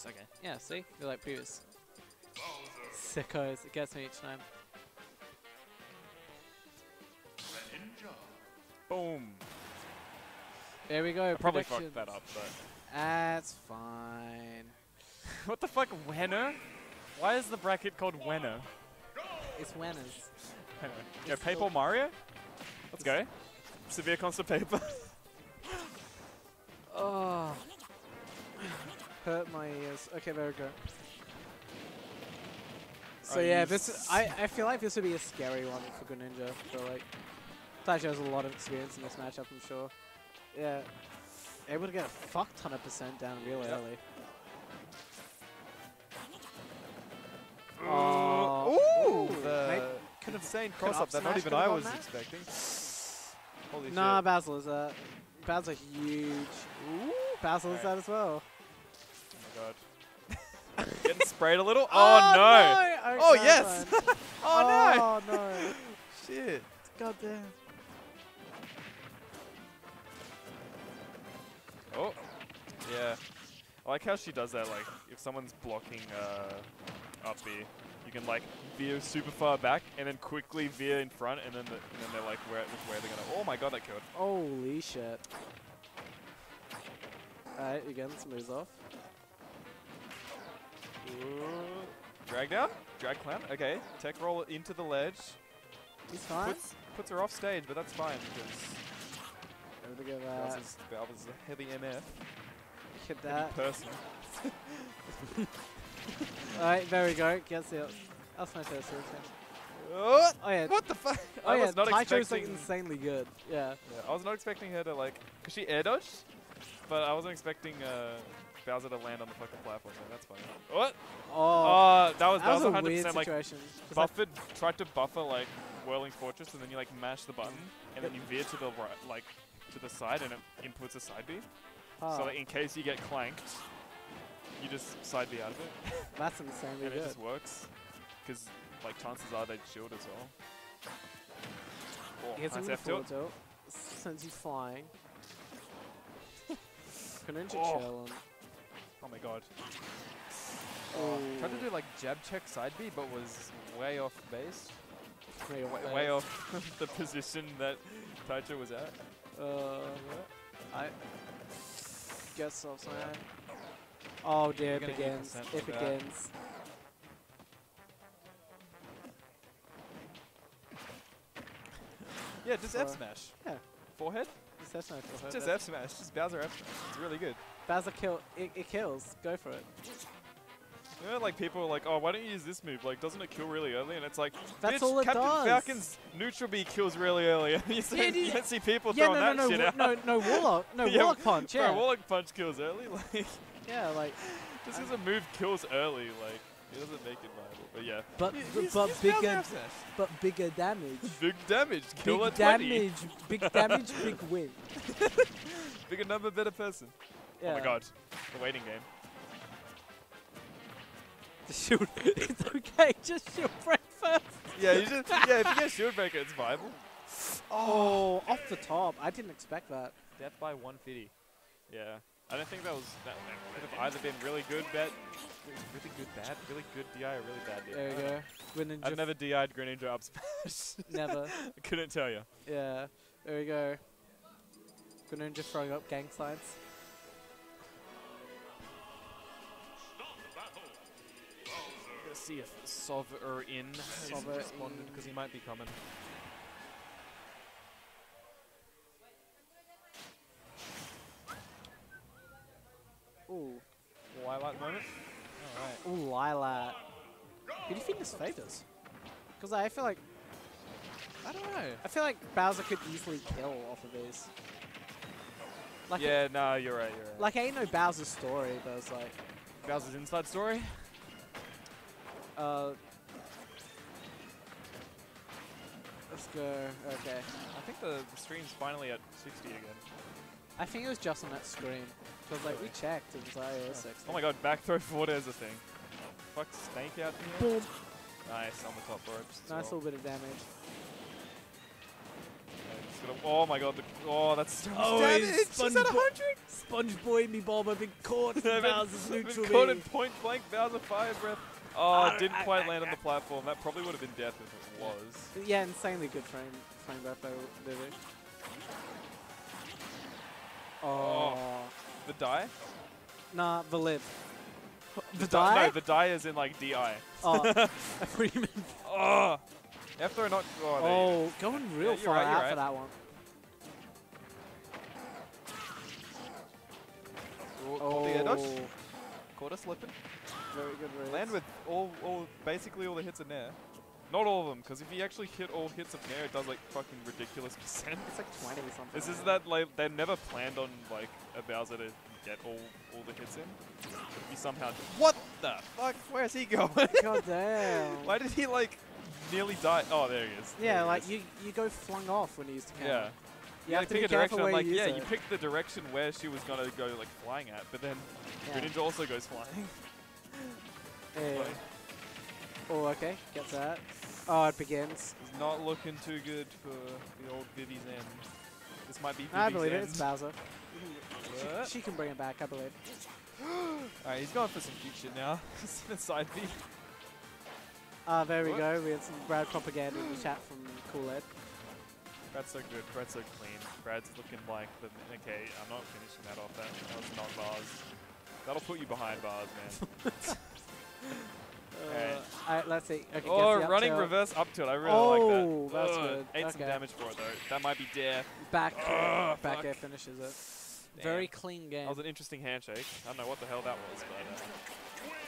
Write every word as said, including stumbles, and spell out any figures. previous, okay. Yeah, see? They're like previous. Bowser. Sickos, it gets me each time. Greninja. Boom. There we go. I probably fucked that up, but. That's fine. What the fuck, Wenner? Why is the bracket called Wenner? It's Wenners. Go, Paper Mario? Let's go. Severe constant paper. Oh. Hurt my ears. Okay, there we go. So Are yeah, this I, I feel like this would be a scary one for Greninja. I feel like Taicho has a lot of experience in this matchup, I'm sure. Yeah. Able to get a fuck ton of percent down really yep. early. Oh. Ooh! Ooh the could have insane cross-up that not even I was that? expecting. Holy nah, shit. Basil is that. Basil's a huge. Ooh. Basil right. is that as well. Oh my god. Getting sprayed a little? Oh, oh no! no. Oh, oh yes! oh, oh no! Oh no! Shit. God damn. Oh. Yeah. I like how she does that, like, if someone's blocking uh, up B, you can, like, veer super far back and then quickly veer in front and then the, and then they're like, where, where they're gonna... Oh my god, that killed. Holy shit. Alright, again, this moves off. Ooh. Drag down? Drag clam? Okay. Tech roll into the ledge. He's fine. Puts, puts her off stage, but that's fine because... Able to get that. Valve's, Valve's a heavy M F. Look at that. Person. Alright, there we go. Guess the that's my first routine. Oh, oh yeah. What the fuck? Oh I yeah, was not Taicho's like insanely good. Yeah. yeah. I was not expecting her to like, cause she air dodged, but I wasn't expecting uh, Bowser to land on the fucking platform. So that's funny. What? Oh. Uh, that was that, that was one hundred percent like buffered. Like tried to buffer like Whirling Fortress, and then you like mash the button, and then you veer to the right, like to the side, and it inputs a side B. Oh. So like, in case you get clanked, you just side B out of it. That's insanely good. And it just works, because like chances are they'd shield as well. He has nice F tilt. Since he's flying. Greninja oh. chill. Oh my god. Oh. Tried to do like jab check side B, but was way off base. Way, way, way off the position that Taicho was at. Uh, I. Gets off side. Oh dear, it begins. It begins. Yeah, just F smash. Yeah. Forehead? Just F smash. Forehead. Just F smash. Just Bowser F smash. It's really good. Bowser kill. It, it kills. Go for it. You know, like people are like, oh, why don't you use this move? Like, doesn't it kill really early? And it's like, that's all it Captain does. Falcon's neutral B kills really early. you, see, yeah, you don't see people yeah, throwing no, no, that no, shit out. No, no, Warlock, no yeah, Warlock punch. Yeah, bro, Warlock punch kills early. Like, yeah, like just because a move kills early, like it doesn't make it viable. But yeah, but you, but, but bigger, but bigger damage. Big damage, kill big a damage, big damage, big win. Bigger number, better person. Yeah. Oh my god, the waiting game. Shield, it's okay, just shield break first. Yeah, you just, yeah, if you get shield breaker, it's viable. Oh, off the top. I didn't expect that. Death by one fifty. Yeah. I don't think that was, that could have either been really good, bad, really good, bad, really good D I or really bad D I. There you go. Greninja I've never D I'd Greninja up smash. Never. I couldn't tell you. Yeah. There we go. Greninja throwing up gang signs. See if Sov-er-in isn't responded because he might be coming. Ooh, Lilac moment. All right. Ooh, Lilac. Who do you think this favors? Because I feel like I don't know. I feel like Bowser could easily kill off of these. Like yeah, no, you're right. You're right. Like I ain't no Bowser's story, but it's like Bowser's Inside Story. Uh, let's go. Okay. I think the stream's finally at sixty again. I think it was just on that screen. Because like, we checked and it was iOS sixty. Oh my god, back throw forward is a thing. Fuck snake out here. Boom. Nice, on the top ropes. Nice well. little bit of damage. Yeah, just gotta, oh my god, the, oh that's so much damage! She's at one hundred! SpongeBob me Bob, I've been caught in Bowser's neutral. Been caught in point blank Bowser fire breath. Oh, oh didn't quite I, I, land on the platform. That probably would have been death if it was. Yeah, insanely good frame, frame that though, Vivi. Oh. oh. The die? Nah, the live. The, the die? No, the die is in like D I. Oh. What do you mean? Oh. F throw not. Oh, oh going real yeah, far right, out right. for that one. Oh. The air dodge. Caught us slipping. Very good race. Land with all, all, basically all the hits in there. Not all of them, because if you actually hit all hits of Nair, it does like fucking ridiculous percent. It's like twenty or something. This is that like they never planned on like a Bowser to get all all the hits in. He somehow did. What the fuck? Where is he going? God damn! Why did he like nearly die? Oh, there he is. Yeah, there like is. you you go flung off when he used to count. Yeah. You, you have, have to pick a direction. I'm like, yeah, it. you picked the direction where she was gonna go like flying at, but then yeah. Greninja also goes flying. Hey. Like, oh, okay, get that. Oh, it begins. It's not looking too good for the old Vivi's end. This might be Vivi's I believe end. it, it's Bowser. she, she can bring it back, I believe. Alright, he's going for some cute shit now. Side B. Ah, uh, there what? we go. We had some Brad propaganda in the chat from Cool Ed. Brad's so good, Brad's so clean. Brad's looking like the... Okay, I'm not finishing that off. That was not bars. That'll put you behind bars, man. Alright, uh, right, let's see. Okay, oh, the up running tilt. reverse up tilt. I really oh, like that. Oh, that's good. Ate okay. some damage for it, though. That might be death. Back oh, back fuck. air finishes it. Damn. Very clean game. That was an interesting handshake. I don't know what the hell that was, but... Uh,